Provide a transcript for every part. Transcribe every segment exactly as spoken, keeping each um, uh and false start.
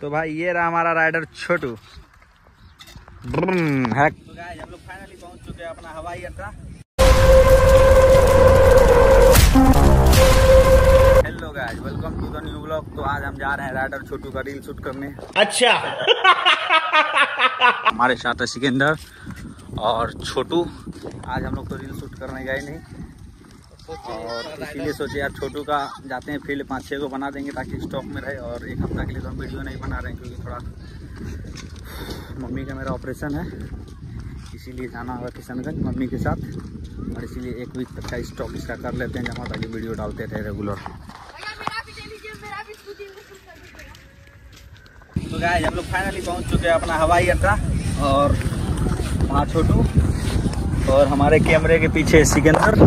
तो भाई ये रहा हमारा राइडर छोटू। तो गाइस हम लोग फाइनली पहुंच चुके हैं अपना हवाई अड्डा। Hello guys, welcome to the new blog. तो आज हम जा रहे हैं राइडर छोटू का रील शूट करने। अच्छा हमारे साथ है सिकंदर और छोटू। आज हम लोग तो रील शूट करने गए नहीं और इसीलिए सोचे यार छोटू का जाते हैं फील्ड, पाँच छः को बना देंगे ताकि स्टॉक में रहे। और एक हफ्ता के लिए तो हम वीडियो नहीं बना रहे हैं क्योंकि थोड़ा मम्मी का मेरा ऑपरेशन है, इसीलिए जाना होगा किशनगंज मम्मी के साथ। और इसीलिए एक वीक तक का स्टॉक इसका कर लेते हैं जमा ताकि वीडियो डालते रहे रेगुलर। तो गाइस हम लोग फाइनली पहुँच चुके हैं अपना हवाई अड्डा और वहाँ छोटू और हमारे कैमरे के पीछे सिकंदर।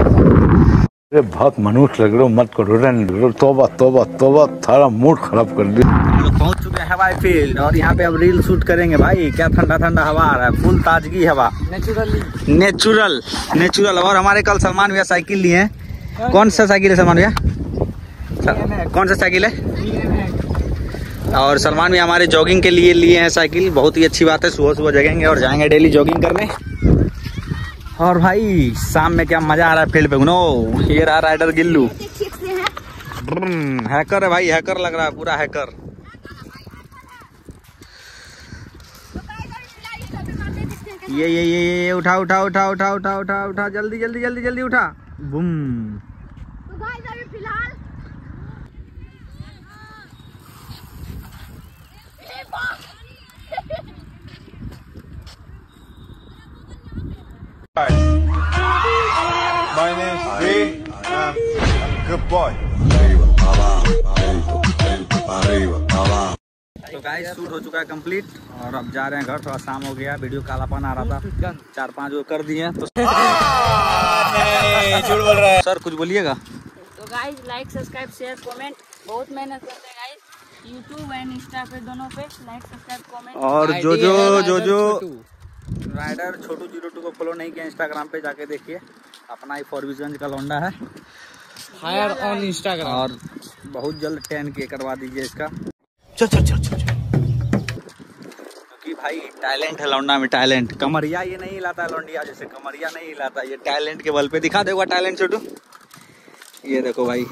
अरे बहुत मनुष्य लग रहे हो, मत करो रन। तोबा तोबा तोबा, थारा मूड खराब कर दिया। हम लोग पहुँच चुके हैं हवाई फील्ड और यहाँ पे अब रील शूट करेंगे। भाई क्या ठंडा ठंडा हवा आ रहा है, फुल ताजगी हवा, नेचुरल नेचुरल नेचुरल। और हमारे कल सलमान भैया साइकिल लिए हैं। कौन सा साइकिल है सलमान भैया? कौन सा साइकिल है? और सलमान भैया हमारे जॉगिंग के लिए लिए हैं साइकिल। बहुत ही अच्छी बात है, सुबह सुबह जगेंगे और जाएंगे डेली जॉगिंग करने। और भाई शाम में क्या मजा आ रहा है फील्ड पे घुनो। ये रहा राइडर गिल्लू, हैकर है भाई, हैकर लग रहा है, पूरा हैकर। ये ये ये ये उठा उठा उठा उठा उठा उठा उठा जल्दी जल्दी जल्दी जल्दी उठा, Bum. Hi, my name is V. I'm a good boy. तो गाइस शूट हो चुका है कंप्लीट और अब जा रहे हैं घर। थोड़ा शाम हो गया, वीडियो कालापन आ रहा था, चार पाँच वो कर दिए तो झूठ बोल रहा है। सर कुछ बोलिएगा। तो guys like subscribe share comment, बहुत मेहनत करते हैं गाइस यूट्यूब एंड इंस्टा पे, दोनों पे लाइक सब्सक्राइब कमेंट। और जो जो जो जो राइडर छोटू जीरो टू को फॉलो नहीं किया इंस्टाग्राम पे जाके देखिए, अपना ही फॉरबिसगंज का लौंडा है। हायर ऑन इंस्टाग्राम और बहुत जल्द टेन के करवा दीजिए इसका। चल चल चल चल क्योंकि भाई टैलेंट है लौंडा में, टैलेंट। कमरिया ये नहीं हिलाता लौंडिया जैसे, कमरिया नहीं हिलाता, ये टैलेंट के बल पे। दिखा देगा टैलेंट छोटू, ये देखो भाई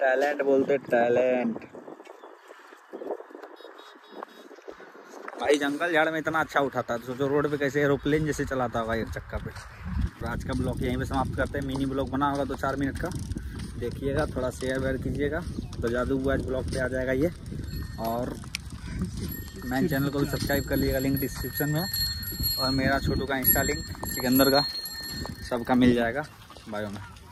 टैलेंट बोलते टैलेंट। भाई जंगल झाड़ में इतना अच्छा उठाता है, तो सोचो रोड पे कैसे एरोप्लेन जैसे चलाता होगा एक चक्का पे। तो आज का ब्लॉग यहीं पे समाप्त करते हैं। मिनी ब्लॉग बना होगा दो चार मिनट का, देखिएगा, थोड़ा शेयर वेयर कीजिएगा तो जादू आज ब्लॉग पे आ जाएगा ये। और मेरे चैनल को भी सब्सक्राइब कर लीजिएगा, लिंक डिस्क्रिप्शन में। और मेरा छोटू का इंस्टा लिंक, सिकंदर का, सबका मिल जाएगा बायो में।